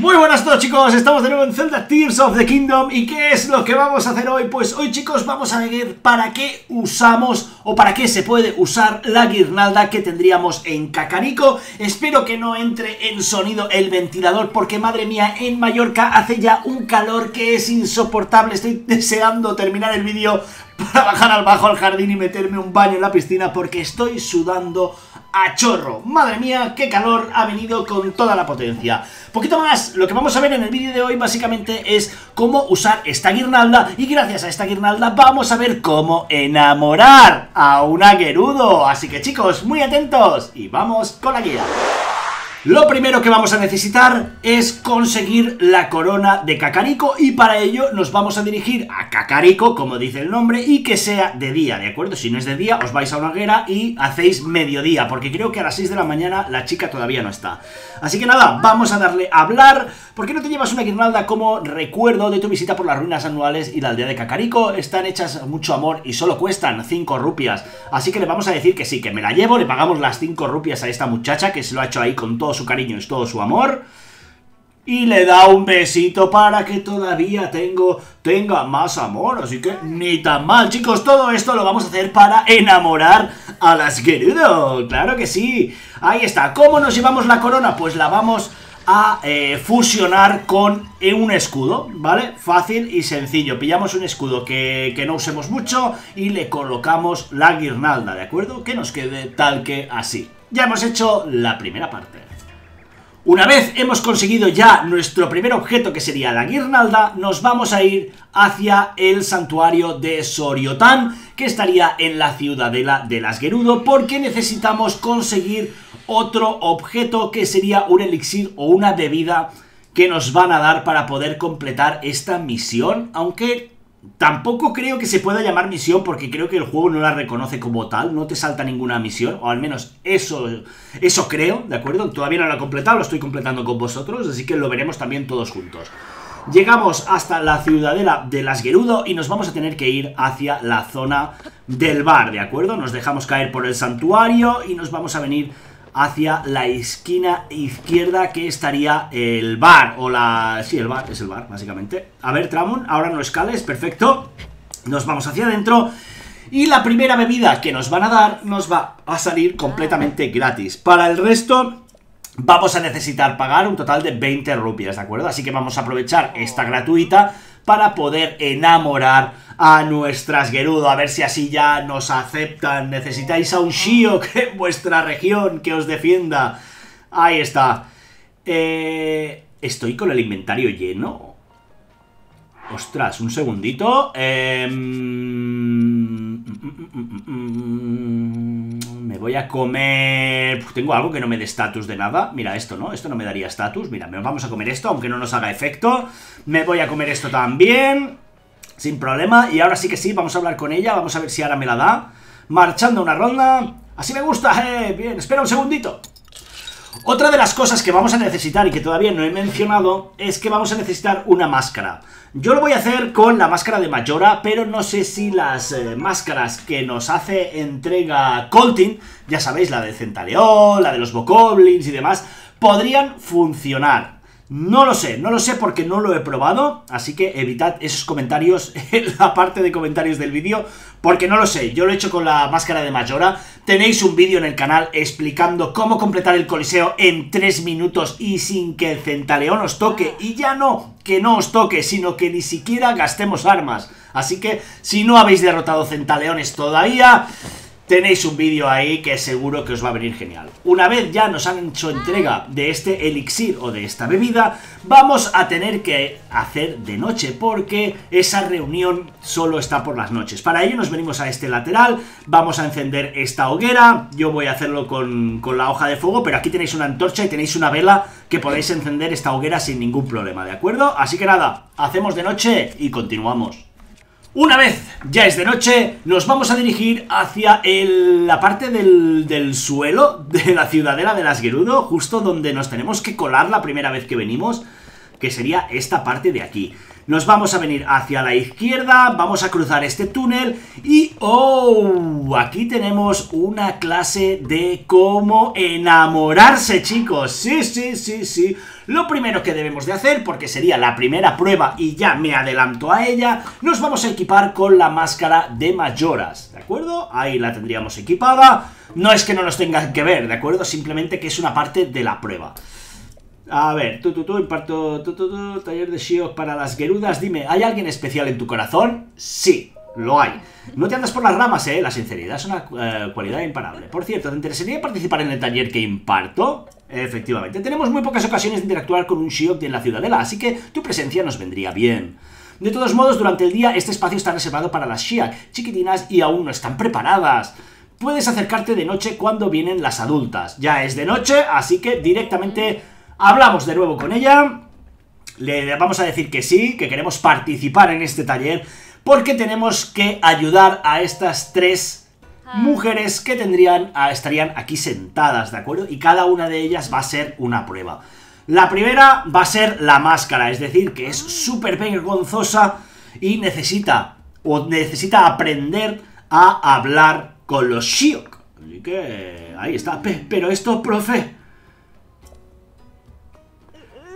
Muy buenas a todos, chicos, estamos de nuevo en Zelda Tears of the Kingdom. ¿Y qué es lo que vamos a hacer hoy? Pues hoy, chicos, vamos a ver para qué usamos o para qué se puede usar la guirnalda que tendríamos en Kakariko. Espero que no entre en sonido el ventilador porque, madre mía, en Mallorca hace ya un calor que es insoportable. Estoy deseando terminar el vídeo para bajar abajo al jardín y meterme un baño en la piscina porque estoy sudando a chorro. Madre mía, qué calor ha venido con toda la potencia. Poquito más, lo que vamos a ver en el vídeo de hoy básicamente es cómo usar esta guirnalda, y gracias a esta guirnalda vamos a ver cómo enamorar a una Gerudo. Así que, chicos, muy atentos y vamos con la guía. Lo primero que vamos a necesitar es conseguir la corona de Kakariko, y para ello nos vamos a dirigir a Kakariko, como dice el nombre, y que sea de día, ¿de acuerdo? Si no es de día, os vais a una hoguera y hacéis mediodía, porque creo que a las 6 de la mañana la chica todavía no está. Así que nada, vamos a darle a hablar. ¿Por qué no te llevas una guirnalda como recuerdo de tu visita por las ruinas anuales y la aldea de Kakariko? Están hechas mucho amor y solo cuestan 5 rupias. Así que le vamos a decir que sí, que me la llevo, le pagamos las 5 rupias a esta muchacha que se lo ha hecho ahí con todo su cariño, es todo su amor, y le da un besito para que todavía tenga más amor. Así que ni tan mal, chicos. Todo esto lo vamos a hacer para enamorar a las Gerudo, claro que sí. Ahí está. ¿Cómo nos llevamos la corona? Pues la vamos a fusionar con un escudo, ¿vale? Fácil y sencillo. Pillamos un escudo que no usemos mucho y le colocamos la guirnalda, ¿de acuerdo? Que nos quede tal que así. Ya hemos hecho la primera parte. Una vez hemos conseguido ya nuestro primer objeto, que sería la guirnalda, nos vamos a ir hacia el santuario de Soriotan, que estaría en la ciudadela de las Gerudo, porque necesitamos conseguir otro objeto, que sería un elixir o una bebida que nos van a dar para poder completar esta misión, aunque tampoco creo que se pueda llamar misión porque creo que el juego no la reconoce como tal. No te salta ninguna misión, o al menos eso creo, ¿de acuerdo? Todavía no la he completado, lo estoy completando con vosotros, así que lo veremos también todos juntos. Llegamos hasta la ciudadela de las Gerudo y nos vamos a tener que ir hacia la zona del bar, ¿de acuerdo? Nos dejamos caer por el santuario y nos vamos a venir hacia la esquina izquierda, que estaría el bar, o la... sí, el bar, es el bar, básicamente. A ver, Tramon, ahora no escales, perfecto. Nos vamos hacia adentro y la primera bebida que nos van a dar nos va a salir completamente gratis. Para el resto vamos a necesitar pagar un total de 20 rupias, ¿de acuerdo? Así que vamos a aprovechar esta gratuita para poder enamorar a nuestras Gerudo, a ver si así ya nos aceptan. Necesitáis a un Shio en vuestra región que os defienda. Ahí está. Estoy con el inventario lleno. Ostras, un segundito. Me voy a comer... Tengo algo que no me dé estatus de nada. Mira, esto no, esto no me daría estatus. Mira, vamos a comer esto, aunque no nos haga efecto. Me voy a comer esto también, sin problema. Y ahora sí que sí, vamos a hablar con ella. Vamos a ver si ahora me la da. Marchando una ronda. Así me gusta, bien, espera un segundito. Otra de las cosas que vamos a necesitar y que todavía no he mencionado es que vamos a necesitar una máscara. Yo lo voy a hacer con la máscara de Majora, pero no sé si las máscaras que nos hace entrega Colting, ya sabéis, la de Centaleón, la de los Bocoblins y demás, podrían funcionar. No lo sé porque no lo he probado, así que evitad esos comentarios en la parte de comentarios del vídeo, porque no lo sé. Yo lo he hecho con la máscara de Majora. Tenéis un vídeo en el canal explicando cómo completar el coliseo en 3 minutos y sin que el Centaleón os toque. Y ya no que no os toque, sino que ni siquiera gastemos armas. Así que si no habéis derrotado Centaleones todavía, tenéis un vídeo ahí que seguro que os va a venir genial. Una vez ya nos han hecho entrega de este elixir o de esta bebida, vamos a tener que hacer de noche porque esa reunión solo está por las noches. Para ello nos venimos a este lateral, vamos a encender esta hoguera. Yo voy a hacerlo con la hoja de fuego, pero aquí tenéis una antorcha y tenéis una vela que podéis encender esta hoguera sin ningún problema, ¿de acuerdo? Así que nada, hacemos de noche y continuamos. Una vez ya es de noche, nos vamos a dirigir hacia la parte del suelo de la ciudadela de las Gerudo, justo donde nos tenemos que colar la primera vez que venimos. que sería esta parte de aquí. Nos vamos a venir hacia la izquierda, vamos a cruzar este túnel y ¡oh! Aquí tenemos una clase de cómo enamorarse, chicos. Sí, sí, sí, sí. Lo primero que debemos de hacer, porque sería la primera prueba y ya me adelanto a ella, nos vamos a equipar con la máscara de Majoras, ¿de acuerdo? Ahí la tendríamos equipada. No es que no nos tengan que ver, ¿de acuerdo? Simplemente que es una parte de la prueba. A ver, imparto taller de Shiok para las Gerudas. Dime, ¿hay alguien especial en tu corazón? Sí, lo hay. No te andas por las ramas, la sinceridad es una cualidad imparable. Por cierto, ¿te interesaría participar en el taller que imparto? Efectivamente, tenemos muy pocas ocasiones de interactuar con un Shiok en la ciudadela, así que tu presencia nos vendría bien. De todos modos, durante el día este espacio está reservado para las Shiok, chiquitinas y aún no están preparadas. Puedes acercarte de noche cuando vienen las adultas. Ya es de noche, así que directamente... hablamos de nuevo con ella, le vamos a decir que sí, que queremos participar en este taller porque tenemos que ayudar a estas tres mujeres que estarían aquí sentadas, ¿de acuerdo? Y cada una de ellas va a ser una prueba. La primera va a ser la máscara, es decir, que es súper vergonzosa y necesita aprender a hablar con los Shiok. Así que ahí está. Pero esto, profe...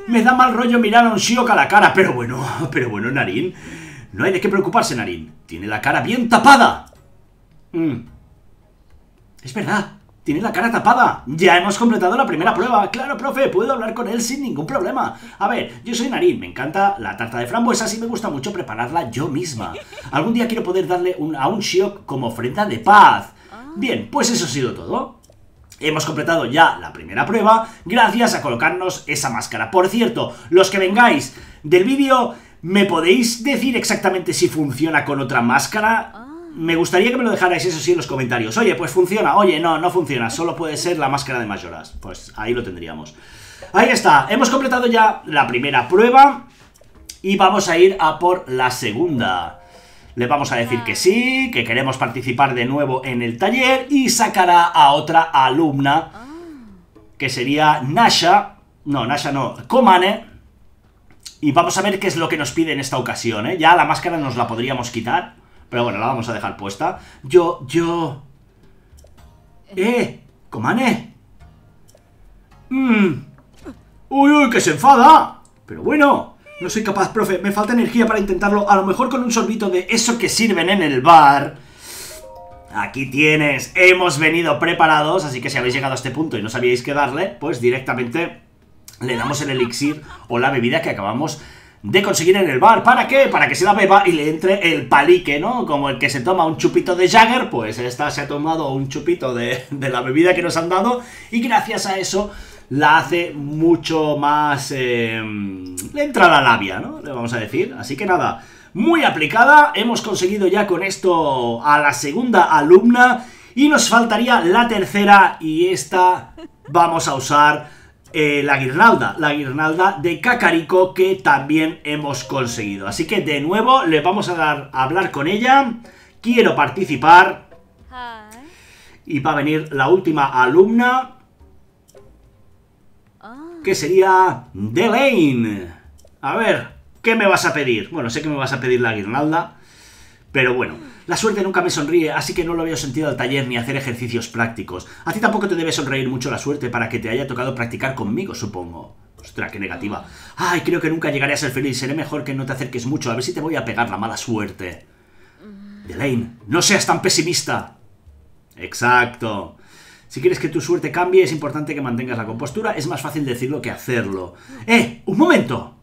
me da mal rollo mirar a un Shiok a la cara. Pero bueno, Narin, no hay de qué preocuparse, Narin. Tiene la cara bien tapada. Es verdad, tiene la cara tapada. Ya hemos completado la primera prueba. Claro, profe, puedo hablar con él sin ningún problema. A ver, yo soy Narin, me encanta la tarta de frambuesas y me gusta mucho prepararla yo misma. Algún día quiero poder darle a un Shiok como ofrenda de paz. Bien, pues eso ha sido todo. Hemos completado ya la primera prueba gracias a colocarnos esa máscara. Por cierto, los que vengáis del vídeo, ¿me podéis decir exactamente si funciona con otra máscara? Me gustaría que me lo dejarais eso sí en los comentarios. Oye, pues funciona. Oye, no, no funciona. Solo puede ser la máscara de Majoras. Pues ahí lo tendríamos. Ahí está. Hemos completado ya la primera prueba y vamos a ir a por la segunda. Le vamos a decir que sí, que queremos participar de nuevo en el taller y sacará a otra alumna, que sería Nasha, Komane. Y vamos a ver qué es lo que nos pide en esta ocasión, ¿eh? Ya la máscara nos la podríamos quitar, pero bueno, la vamos a dejar puesta. Komane. Uy, uy, que se enfada. Pero bueno... no soy capaz, profe, me falta energía para intentarlo. A lo mejor con un sorbito de eso que sirven en el bar. Aquí tienes, hemos venido preparados. Así que si habéis llegado a este punto y no sabíais qué darle, pues directamente le damos el elixir o la bebida que acabamos de conseguir en el bar. ¿Para qué? Para que se la beba y le entre el palique, ¿no? Como el que se toma un chupito de Jagger, pues esta se ha tomado un chupito de la bebida que nos han dado. Y gracias a eso... la hace mucho más... le entra la labia, ¿no? Le vamos a decir. Así que nada, muy aplicada. Hemos conseguido ya con esto a la segunda alumna. Y nos faltaría la tercera. Y esta vamos a usar la guirnalda. La guirnalda de Kakariko que también hemos conseguido. Así que de nuevo le vamos a dar a hablar con ella. Quiero participar. Y va a venir la última alumna, que sería Delaine. A ver, ¿qué me vas a pedir? Bueno, sé que me vas a pedir la guirnalda, pero bueno, la suerte nunca me sonríe, así que no lo veo sentido al taller ni hacer ejercicios prácticos. A ti tampoco te debe sonreír mucho la suerte para que te haya tocado practicar conmigo, supongo. Ostras, qué negativa. Ay, creo que nunca llegaré a ser feliz, seré mejor que no te acerques mucho, a ver si te voy a pegar la mala suerte. Delaine, no seas tan pesimista. Exacto. Si quieres que tu suerte cambie, es importante que mantengas la compostura. Es más fácil decirlo que hacerlo. ¡Eh! ¡Un momento!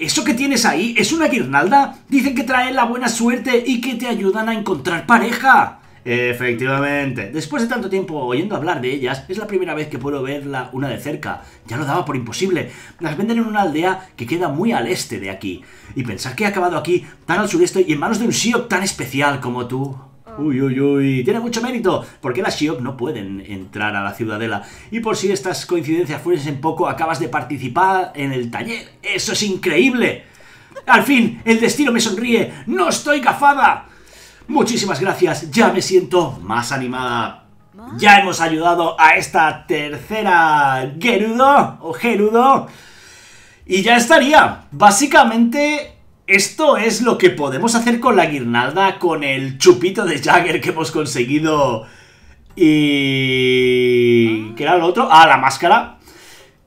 ¿Eso que tienes ahí es una guirnalda? Dicen que trae la buena suerte y que te ayudan a encontrar pareja. Efectivamente. Después de tanto tiempo oyendo hablar de ellas, es la primera vez que puedo verla una de cerca. Ya lo daba por imposible. Las venden en una aldea que queda muy al este de aquí. Y pensar que he acabado aquí, tan al sureste y en manos de un Shiok tan especial como tú... Uy, uy, uy, tiene mucho mérito, porque las Shiok no pueden entrar a la ciudadela. Y por si estas coincidencias fuesen poco, acabas de participar en el taller. ¡Eso es increíble! ¡Al fin, el destino me sonríe! ¡No estoy gafada! Muchísimas gracias, ya me siento más animada. Ya hemos ayudado a esta tercera Gerudo, Y ya estaría. Básicamente, esto es lo que podemos hacer con la guirnalda, con el chupito de Jagger que hemos conseguido. Y... ¿qué era lo otro? Ah, la máscara.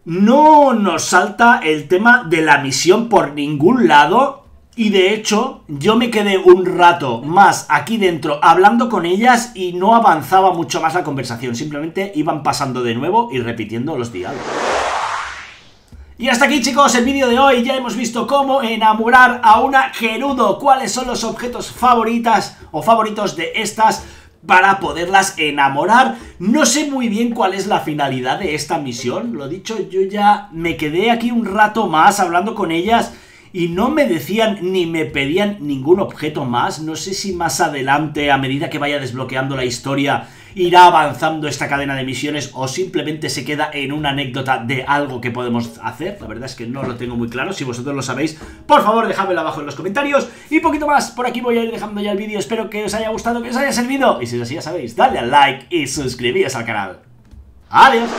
No nos salta el tema de la misión por ningún lado. Y de hecho, yo me quedé un rato más aquí dentro hablando con ellas y no avanzaba mucho más la conversación. Simplemente iban pasando de nuevo y repitiendo los diálogos. Y hasta aquí, chicos, el vídeo de hoy. Ya hemos visto cómo enamorar a una Gerudo, cuáles son los objetos favoritos de estas para poderlas enamorar. No sé muy bien cuál es la finalidad de esta misión. Lo dicho, yo ya me quedé aquí un rato más hablando con ellas y no me decían ni me pedían ningún objeto más. No sé si más adelante, a medida que vaya desbloqueando la historia, irá avanzando esta cadena de misiones o simplemente se queda en una anécdota de algo que podemos hacer. La verdad es que no lo tengo muy claro. Si vosotros lo sabéis, por favor, dejadmelo abajo en los comentarios. Y poquito más, por aquí voy a ir dejando ya el vídeo. Espero que os haya gustado, que os haya servido. Y si es así, ya sabéis, dale al like y suscribíos al canal. ¡Adiós!